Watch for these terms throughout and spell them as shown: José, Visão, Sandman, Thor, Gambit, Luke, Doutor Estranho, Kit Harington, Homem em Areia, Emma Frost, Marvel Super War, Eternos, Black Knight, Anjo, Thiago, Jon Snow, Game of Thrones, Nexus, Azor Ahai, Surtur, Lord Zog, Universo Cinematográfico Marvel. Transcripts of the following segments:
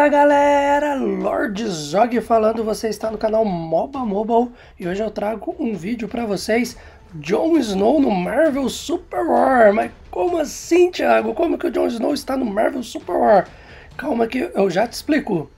Fala galera, Lord Zog falando, você está no canal Moba Mobile e hoje eu trago um vídeo para vocês, Jon Snow no Marvel Super War. Mas como assim, Thiago? Como que o Jon Snow está no Marvel Super War? Calma que eu já te explico.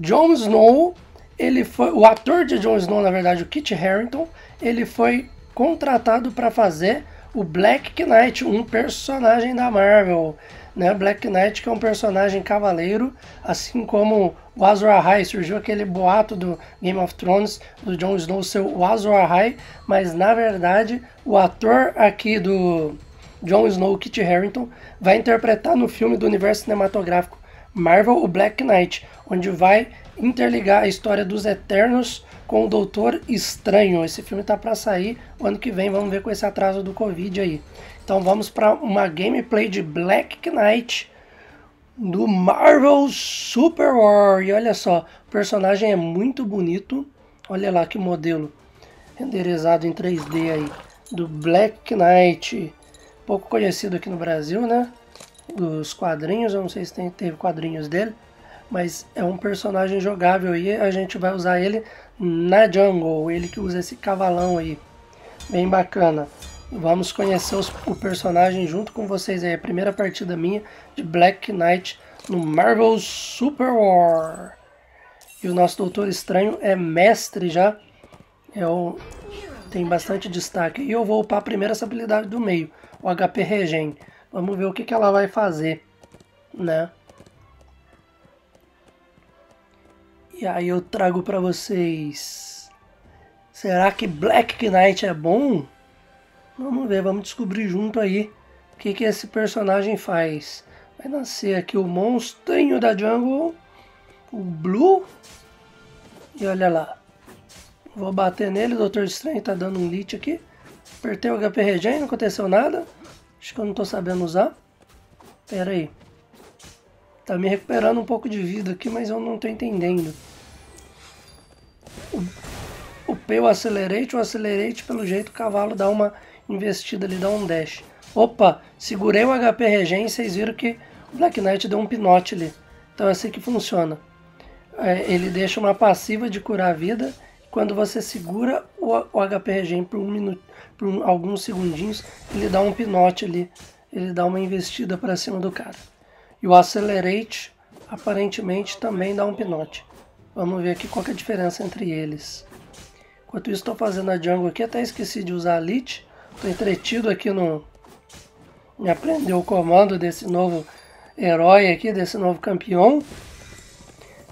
Jon Snow, ele foi, o ator de Jon Snow, na verdade o Kit Harington, ele foi contratado para fazer o Black Knight, um personagem da Marvel. Né? Black Knight, que é um personagem cavaleiro, assim como o Azor Ahai. Surgiu aquele boato do Game of Thrones, do Jon Snow ser o Azor Ahai, mas na verdade o ator aqui do Jon Snow, Kit Harington, vai interpretar no filme do universo cinematográfico Marvel o Black Knight, onde vai interligar a história dos Eternos com o Doutor Estranho. Esse filme tá para sair o ano que vem, vamos ver com esse atraso do Covid aí. Então vamos para uma gameplay de Black Knight do Marvel Super War. E olha só, o personagem é muito bonito. Olha lá que modelo renderizado em 3D aí do Black Knight. Pouco conhecido aqui no Brasil, né? Dos quadrinhos, eu não sei se teve quadrinhos dele. Mas é um personagem jogável e a gente vai usar ele na jungle. Ele que usa esse cavalão aí. Bem bacana. Vamos conhecer o personagem junto com vocês aí, a primeira partida minha de Black Knight no Marvel Super War. E o nosso Doutor Estranho é mestre já, tem bastante destaque. E eu vou upar primeiro essa habilidade do meio, o HP Regen. Vamos ver o que, que ela vai fazer, né? E aí eu trago pra vocês, será que Black Knight é bom? Vamos ver, vamos descobrir junto aí o que esse personagem faz. Vai nascer aqui o monstrinho da jungle, o Blue. E olha lá. Vou bater nele, o Doutor Estranho tá dando um lit aqui. Apertei o HP Regen, não aconteceu nada. Acho que eu não tô sabendo usar. Pera aí. Tá me recuperando um pouco de vida aqui, mas eu não tô entendendo. Upei o Accelerate pelo jeito o cavalo dá uma investida ali, dá um dash. Opa, segurei o HP Regen, vocês viram que o Black Knight deu um pinote ali. Então é assim que funciona. É, ele deixa uma passiva de curar a vida. Quando você segura o HP Regen por um minuto, por alguns segundinhos, ele dá um pinote ali. Ele dá uma investida para cima do cara. E o Accelerate aparentemente também dá um pinote. Vamos ver aqui qual que é a diferença entre eles. Enquanto isso estou fazendo a jungle aqui, até esqueci de usar a Lich. Estou entretido aqui no... em aprender o comando desse novo herói aqui, desse novo campeão.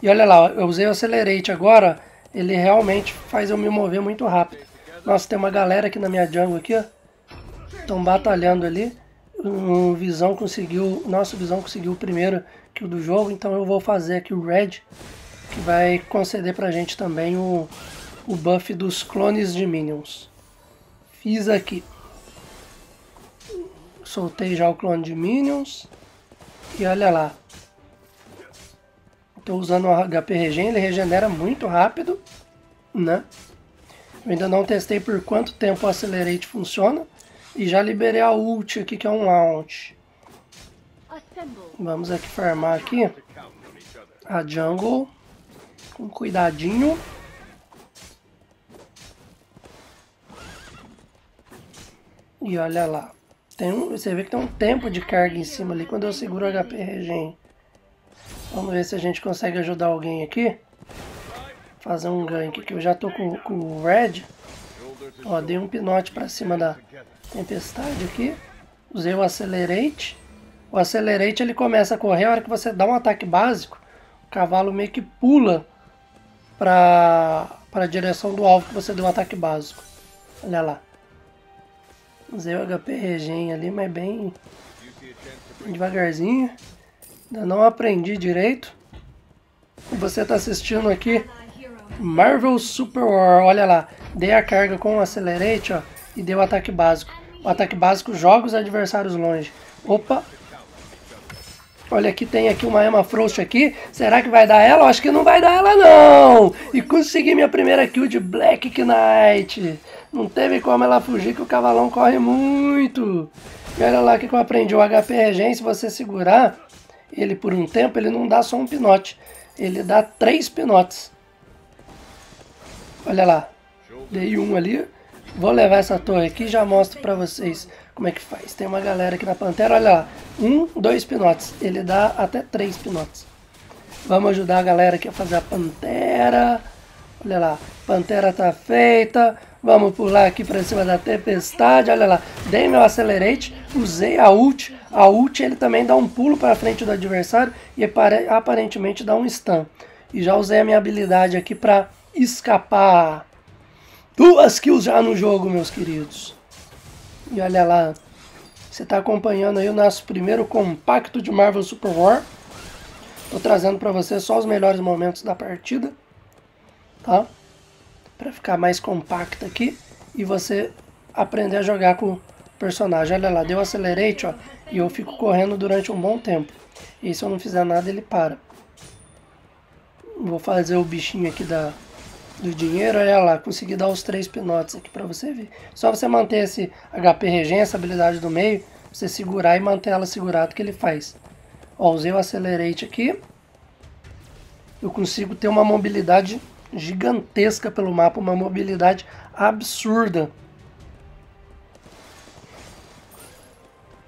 E olha lá, eu usei o Accelerate agora, ele realmente faz eu me mover muito rápido. Nossa, tem uma galera aqui na minha jungle aqui, ó. Estão batalhando ali. O Visão conseguiu... Nossa, o Visão conseguiu o primeiro kill do jogo, então eu vou fazer aqui o Red, que vai conceder pra gente também o buff dos clones de minions. Fiz aqui. Soltei já o clone de minions. E olha lá. Estou usando o HP Regen. Ele regenera muito rápido, né? Eu ainda não testei por quanto tempo o Accelerate funciona. E já liberei a ult aqui, que é um launch. Vamos aqui farmar aqui a jungle. Com cuidadinho. E olha lá. Você vê que tem um tempo de carga em cima ali quando eu seguro o HP Regen. Vamos ver se a gente consegue ajudar alguém aqui. Fazer um gank aqui. Eu já tô com o Red. Ó, dei um pinote pra cima da tempestade aqui. Usei o Accelerate. O Accelerate ele começa a correr. A hora que você dá um ataque básico, o cavalo meio que pula pra direção do alvo que você deu um ataque básico. Olha lá. Usei o HP Regen ali, mas bem devagarzinho. Ainda não aprendi direito. E você está assistindo aqui Marvel Super War. Olha lá, dei a carga com o Accelerate, ó, e dei o ataque básico. O ataque básico joga os adversários longe. Opa! Olha aqui, tem aqui uma Emma Frost aqui. Será que vai dar ela? Eu acho que não vai dar ela não! E consegui minha primeira kill de Black Knight. Não teve como ela fugir, que o cavalão corre muito. E olha lá o que eu aprendi. O HP Regen, se você segurar, ele por um tempo, ele não dá só um pinote, ele dá 3 pinotes. Olha lá, dei um ali, vou levar essa torre aqui e já mostro pra vocês como é que faz. Tem uma galera aqui na Pantera, olha lá, 1, 2 pinotes, ele dá até 3 pinotes. Vamos ajudar a galera aqui a fazer a Pantera, olha lá, Pantera tá feita. Vamos pular aqui pra cima da tempestade, olha lá, dei meu Accelerate, usei a ult ele também dá um pulo pra frente do adversário e aparentemente dá um stun. E já usei a minha habilidade aqui pra escapar. 2 kills já no jogo, meus queridos. E olha lá, você tá acompanhando aí o nosso primeiro compacto de Marvel Super War. Tô trazendo pra você só os melhores momentos da partida, tá? Para ficar mais compacto aqui e você aprender a jogar com o personagem. Olha lá, deu Accelerate, ó, e eu fico correndo durante um bom tempo. E se eu não fizer nada, ele para. Vou fazer o bichinho aqui do dinheiro, olha lá, consegui dar os 3 pinotes aqui para você ver. Só você manter esse HP Regen, essa habilidade do meio, você segurar e manter ela segurada que ele faz. Ó, usei o Accelerate aqui. Eu consigo ter uma mobilidade gigantesca pelo mapa, uma mobilidade absurda.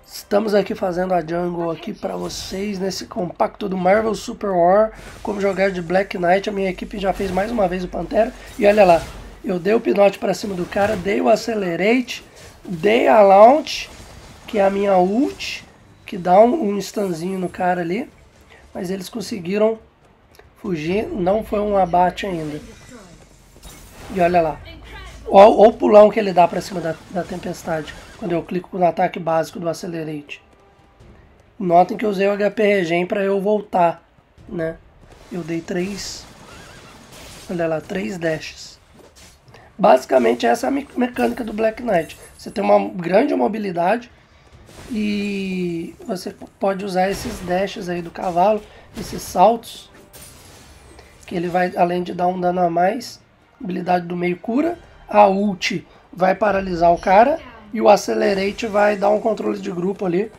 Estamos aqui fazendo a jungle aqui para vocês nesse compacto do Marvel Super War. Como jogar de Black Knight, a minha equipe já fez mais uma vez o Pantera. E olha lá, eu dei o pinote para cima do cara, dei o Accelerate, dei a Launch, que é a minha ult, que dá um stunzinho no cara ali. Mas eles conseguiram fugir, não foi um abate ainda. E olha lá, olha o pulão que ele dá pra cima da tempestade, quando eu clico no ataque básico do Accelerate. Notem que eu usei o HP Regen pra eu voltar, né? Eu dei 3, olha lá, 3 dashes. Basicamente essa é a mecânica do Black Knight. Você tem uma grande mobilidade e você pode usar esses dashes aí do cavalo, esses saltos, que ele vai, além de dar um dano a mais, habilidade do meio cura, a ult vai paralisar o cara e o Accelerate vai dar um controle de grupo ali,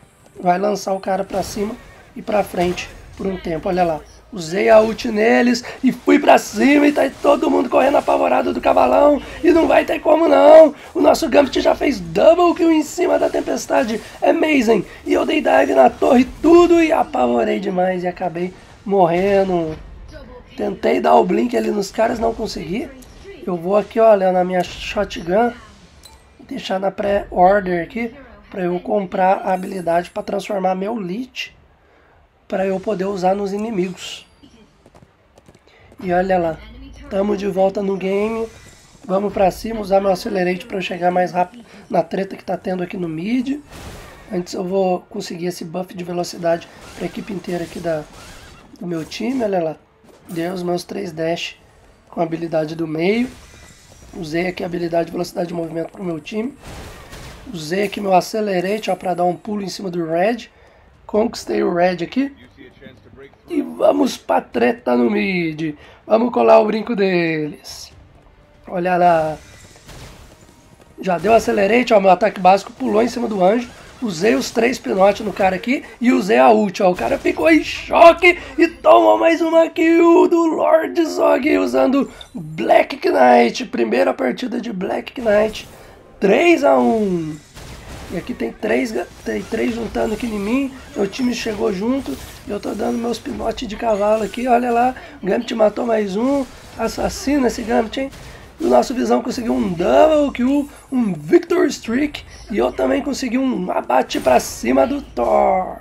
vai lançar o cara pra cima e pra frente por um tempo. Olha lá, usei a ult neles e fui pra cima e tá todo mundo correndo apavorado do cavalão e não vai ter como não. O nosso Gambit já fez double kill em cima da tempestade, amazing. E eu dei dive na torre tudo e apavorei demais e acabei morrendo. Tentei dar o blink ali nos caras, não consegui. Eu vou aqui, olha, na minha shotgun, deixar na pré-order aqui, pra eu comprar a habilidade pra transformar meu leech, pra eu poder usar nos inimigos. E olha lá, tamo de volta no game, vamos pra cima, usar meu Accelerate pra eu chegar mais rápido na treta que tá tendo aqui no mid. Antes eu vou conseguir esse buff de velocidade pra equipe inteira aqui do meu time, olha lá. Dei os meus 3 dash com a habilidade do meio. Usei aqui a habilidade de velocidade de movimento para o meu time. Usei aqui meu Accelerate para dar um pulo em cima do Red. Conquistei o Red aqui. E vamos para treta no mid. Vamos colar o brinco deles. Olha lá. Já deu Accelerate, ó, meu ataque básico pulou em cima do Anjo. Usei os 3 pinotes no cara aqui e usei a ult, ó. O cara ficou em choque e tomou mais uma kill do Lord Zog usando Black Knight. Primeira partida de Black Knight, 3-1. E aqui tem 3 juntando aqui em mim, meu time chegou junto. Eu tô dando meus pinotes de cavalo aqui, olha lá. O Gambit matou mais um, assassina esse Gambit, hein? E o nosso Visão conseguiu um double kill, um victory streak. E eu também consegui um abate pra cima do Thor.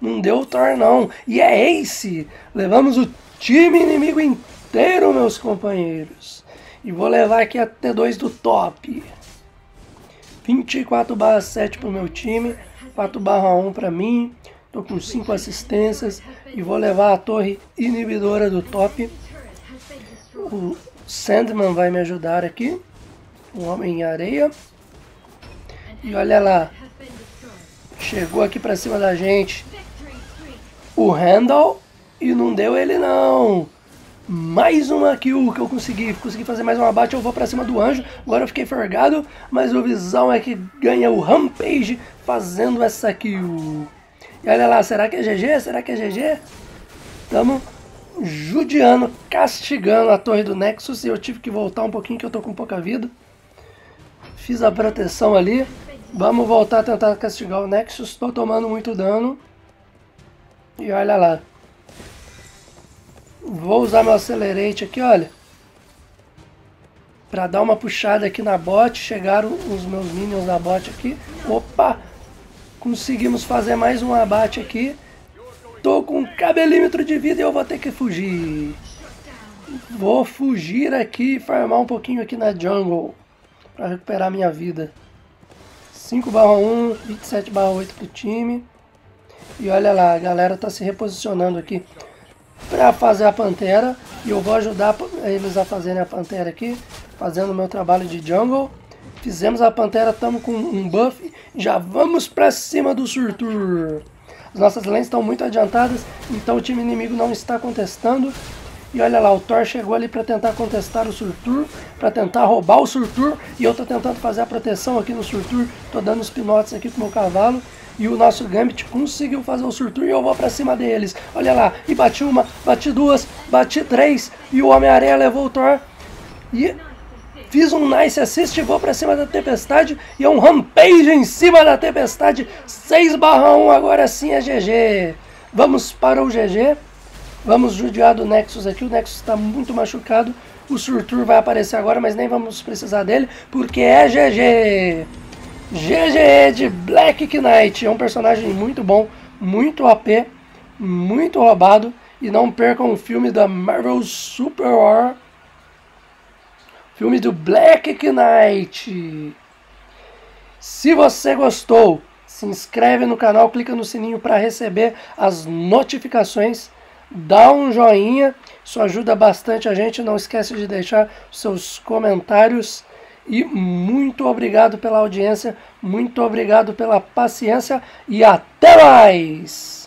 Não deu o Thor não. E é ace. Levamos o time inimigo inteiro, meus companheiros. E vou levar aqui a T2 do top. 24/7 pro meu time. 4/1 pra mim. Tô com 5 assistências. E vou levar a torre inibidora do top. O Sandman vai me ajudar aqui, o Homem em Areia. E olha lá, chegou aqui pra cima da gente o Randall e não deu ele não. Mais uma kill que eu consegui fazer mais um abate. Eu vou pra cima do Anjo, agora eu fiquei forgado, mas o Visão é que ganha o Rampage fazendo essa kill. E olha lá, será que é GG? Será que é GG? Estamos judiando, castigando a torre do Nexus. E eu tive que voltar um pouquinho, que eu tô com pouca vida. Fiz a proteção ali. Vamos voltar a tentar castigar o Nexus. Tô tomando muito dano. E olha lá. Vou usar meu Accelerate aqui, olha. Pra dar uma puxada aqui na bot. Chegaram os meus minions na bot aqui. Opa! Conseguimos fazer mais um abate aqui. Tô com um cabelímetro de vida e eu vou ter que fugir. Vou fugir aqui e farmar um pouquinho aqui na jungle. Pra recuperar minha vida. 5/1, 27/8 pro time. E olha lá, a galera tá se reposicionando aqui pra fazer a pantera. E eu vou ajudar eles a fazerem a pantera aqui, fazendo o meu trabalho de jungle. Fizemos a pantera, estamos com um buff. Já vamos pra cima do Surtur. As nossas lanes estão muito adiantadas, então o time inimigo não está contestando. E olha lá, o Thor chegou ali para tentar contestar o Surtur, para tentar roubar o Surtur. E eu estou tentando fazer a proteção aqui no Surtur, estou dando os pinotes aqui com o meu cavalo. E o nosso Gambit conseguiu fazer o Surtur e eu vou para cima deles. Olha lá, e bati uma, bati duas, bati três. E o Homem-Areia levou o Thor. E fiz um nice assist, vou para cima da Tempestade. E é um rampage em cima da Tempestade. 6/1, agora sim é GG. Vamos para o GG. Vamos judiar do Nexus aqui, o Nexus está muito machucado. O Surtur vai aparecer agora, mas nem vamos precisar dele, porque é GG. GG de Black Knight, é um personagem muito bom, muito OP, muito roubado. E não percam o filme da Marvel Super War, filme do Black Knight. Se você gostou, se inscreve no canal, clica no sininho para receber as notificações. Dá um joinha, isso ajuda bastante a gente. Não esquece de deixar seus comentários. E muito obrigado pela audiência, muito obrigado pela paciência e até mais!